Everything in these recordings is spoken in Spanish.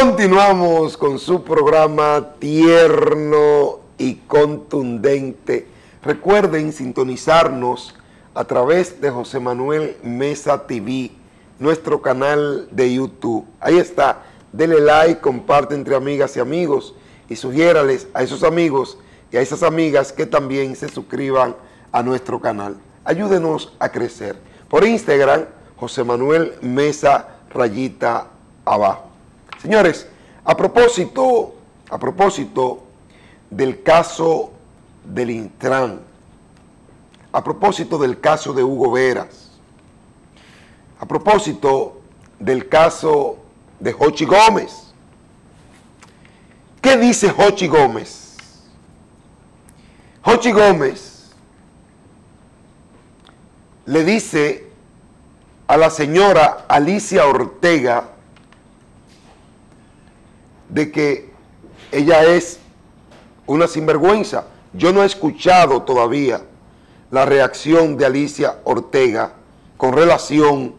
Continuamos con su programa tierno y contundente. Recuerden sintonizarnos a través de José Manuel Mesa TV, nuestro canal de YouTube. Ahí está, denle like, comparte entre amigas y amigos y sugiérales a esos amigos y a esas amigas que también se suscriban a nuestro canal. Ayúdenos a crecer. Por Instagram, José Manuel Mesa _abajo. Señores, a propósito del caso del Intran, a propósito del caso de Hugo Beras, a propósito del caso de Jochy Gómez. ¿Qué dice Jochy Gómez? Jochy Gómez le dice a la señora Alicia Ortega de que ella es una sinvergüenza. Yo no he escuchado todavía la reacción de Alicia Ortega con relación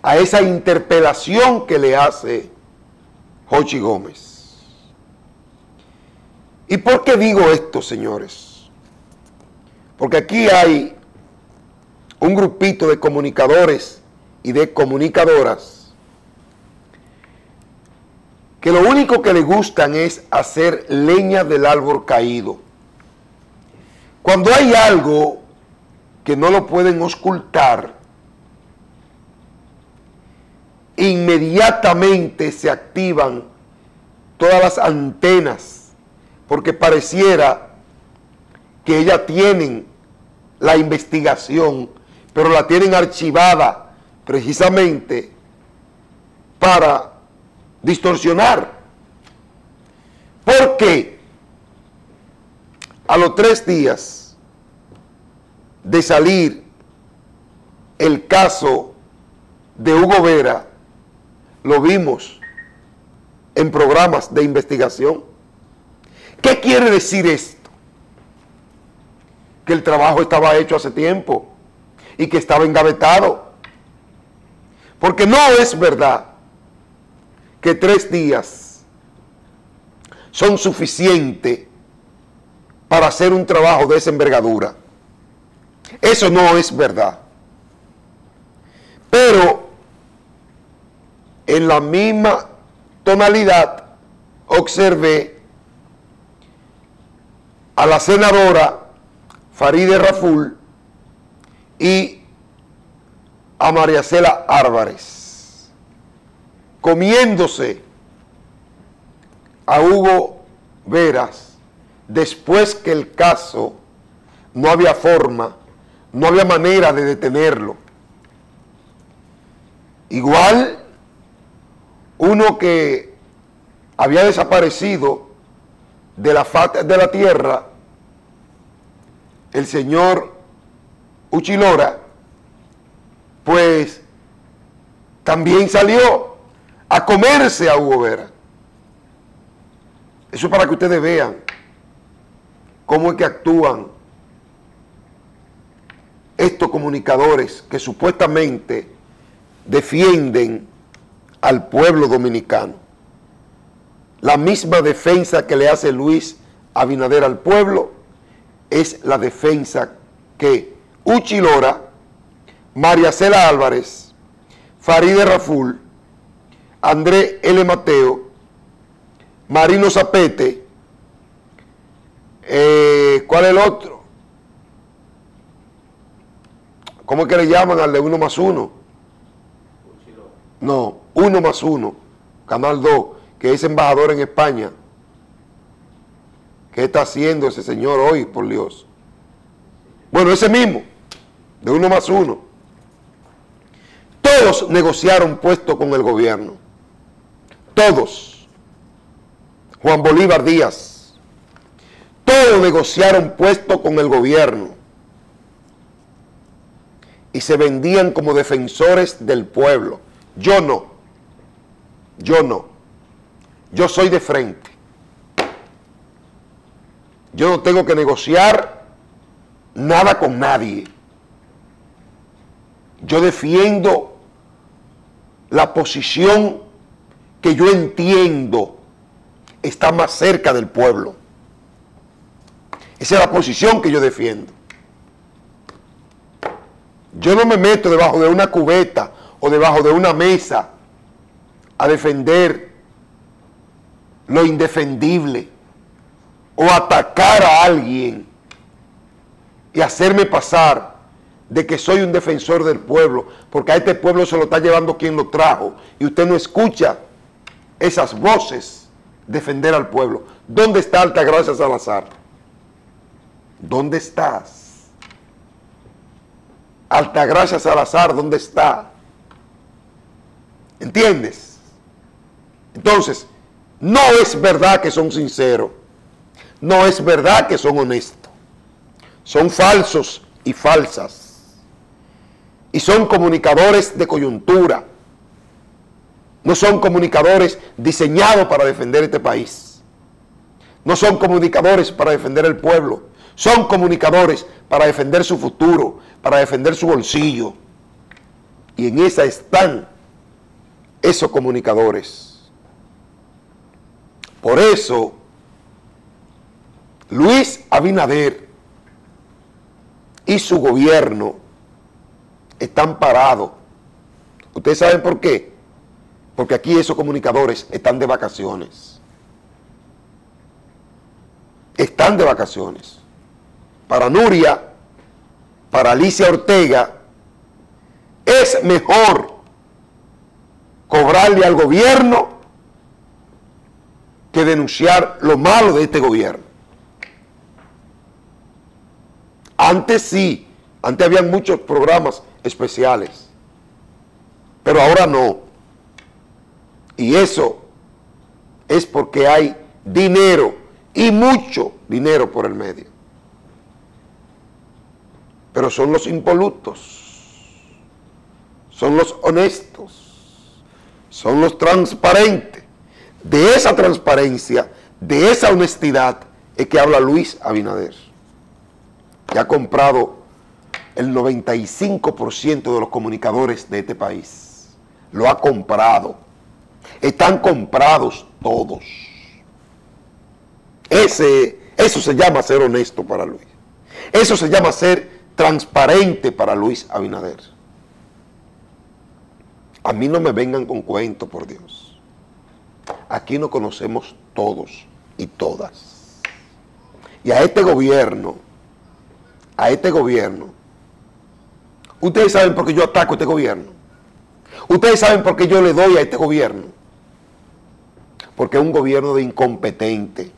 a esa interpelación que le hace Jochy Gómez. ¿Y por qué digo esto, señores? Porque aquí hay un grupito de comunicadores y de comunicadoras que lo único que le gustan es hacer leña del árbol caído. Cuando hay algo que no lo pueden ocultar, inmediatamente se activan todas las antenas, porque pareciera que ellas tienen la investigación, pero la tienen archivada precisamente para distorsionar. ¿Por qué? A los 3 días de salir el caso de Hugo Vera, lo vimos en programas de investigación. ¿Qué quiere decir esto? Que el trabajo estaba hecho hace tiempo y que estaba engavetado. Porque no es verdad que 3 días son suficientes para hacer un trabajo de esa envergadura. Eso no es verdad. Pero en la misma tonalidad observé a la senadora Faride Raful y a Marisela Álvarez comiéndose a Hugo Beras después que el caso no había forma, no había manera de detenerlo. Igual, uno que había desaparecido de la faz de la tierra, el señor Huchi Lora, pues también salió a comerse a Hugo Vera. Eso es para que ustedes vean cómo es que actúan estos comunicadores que supuestamente defienden al pueblo dominicano. La misma defensa que le hace Luis Abinader al pueblo es la defensa que Huchi Lora, Marisela Álvarez, Faride Raful, Andrés L. Mateo, Marino Zapete, ¿cuál es el otro? ¿Cómo es que le llaman al de 1+1? No, 1+1, Canal 2, que es embajador en España. ¿Qué está haciendo ese señor hoy, por Dios? Bueno, ese mismo, de 1+1. Todos negociaron puesto con el gobierno. Todos. Juan Bolívar Díaz. Todos negociaron puesto con el gobierno. Y se vendían como defensores del pueblo. Yo no. Yo no. Yo soy de frente. Yo no tengo que negociar nada con nadie. Yo defiendo la posición que yo entiendo está más cerca del pueblo. Esa es la posición que yo defiendo. Yo no me meto debajo de una cubeta o debajo de una mesa a defender lo indefendible o atacar a alguien y hacerme pasar de que soy un defensor del pueblo, porque a este pueblo se lo está llevando quien lo trajo y usted no escucha esas voces defender al pueblo. ¿Dónde está Altagracia Salazar? ¿Dónde estás? Altagracia Salazar, ¿dónde está? ¿Entiendes? Entonces, no es verdad que son sinceros, no es verdad que son honestos, son falsos y falsas. Y son comunicadores de coyuntura. No son comunicadores diseñados para defender este país. No son comunicadores para defender el pueblo. Son comunicadores para defender su futuro, para defender su bolsillo. Y en esa están esos comunicadores. Por eso, Luis Abinader y su gobierno están parados. ¿Ustedes saben por qué? Porque aquí esos comunicadores están de vacaciones. Están de vacaciones. Para Nuria, para Alicia Ortega, es mejor cobrarle al gobierno que denunciar lo malo de este gobierno. Antes sí, antes habían muchos programas especiales, pero ahora no. Y eso es porque hay dinero, y mucho dinero por el medio. Pero son los impolutos, son los honestos, son los transparentes. De esa transparencia, de esa honestidad es que habla Luis Abinader, que ha comprado el 95% de los comunicadores de este país. Lo ha comprado. Están comprados todos. Eso se llama ser honesto para Luis. Eso se llama ser transparente para Luis Abinader. A mí no me vengan con cuentos, por Dios. Aquí nos conocemos todos y todas. Y a este gobierno, ustedes saben por qué yo ataco a este gobierno. Ustedes saben por qué yo le doy a este gobierno. Porque es un gobierno de incompetente.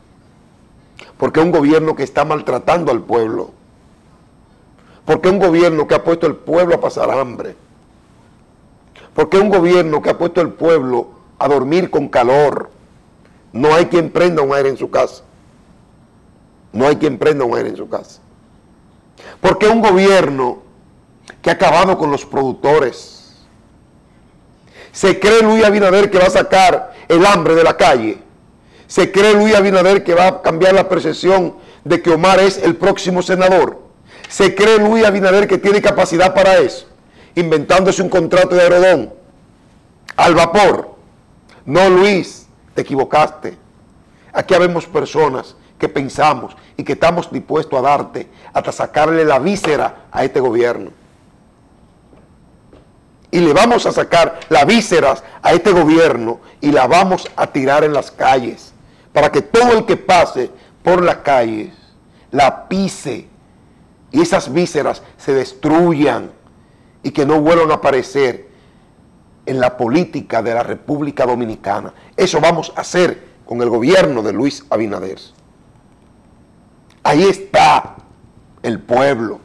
Porque es un gobierno que está maltratando al pueblo. Porque es un gobierno que ha puesto al pueblo a pasar hambre. Porque es un gobierno que ha puesto al pueblo a dormir con calor. No hay quien prenda un aire en su casa. No hay quien prenda un aire en su casa. Porque es un gobierno que ha acabado con los productores. Se cree Luis Abinader que va a sacar el hambre de la calle. Se cree Luis Abinader que va a cambiar la percepción de que Omar es el próximo senador. Se cree Luis Abinader que tiene capacidad para eso, inventándose un contrato de aerodón al vapor. No, Luis, te equivocaste. Aquí habemos personas que pensamos y que estamos dispuestos a darte hasta sacarle la víscera a este gobierno. Y le vamos a sacar las vísceras a este gobierno y la vamos a tirar en las calles para que todo el que pase por las calles la pise y esas vísceras se destruyan y que no vuelvan a aparecer en la política de la República Dominicana. Eso vamos a hacer con el gobierno de Luis Abinader. Ahí está el pueblo.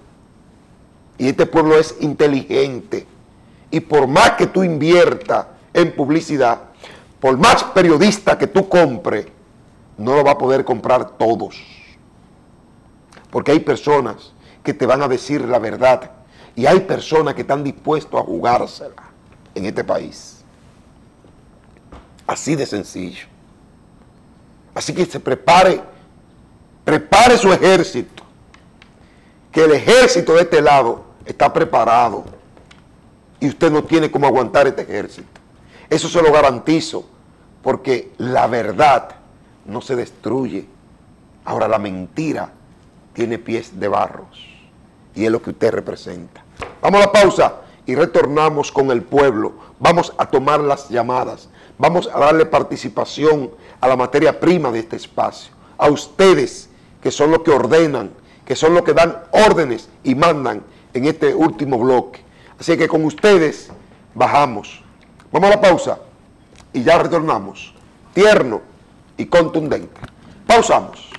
Y este pueblo es inteligente. Y por más que tú inviertas en publicidad, por más periodista que tú compres, no lo va a poder comprar todos. Porque hay personas que te van a decir la verdad y hay personas que están dispuestas a jugársela en este país. Así de sencillo. Así que se prepare su ejército, que el ejército de este lado está preparado. Y usted no tiene cómo aguantar este ejército. Eso se lo garantizo, porque la verdad no se destruye. Ahora la mentira tiene pies de barros y es lo que usted representa. Vamos a la pausa y retornamos con el pueblo. Vamos a tomar las llamadas, vamos a darle participación a la materia prima de este espacio, a ustedes que son los que ordenan, que son los que dan órdenes y mandan en este último bloque. Así que con ustedes bajamos. Vamos a la pausa y ya retornamos, tierno y contundente. Pausamos.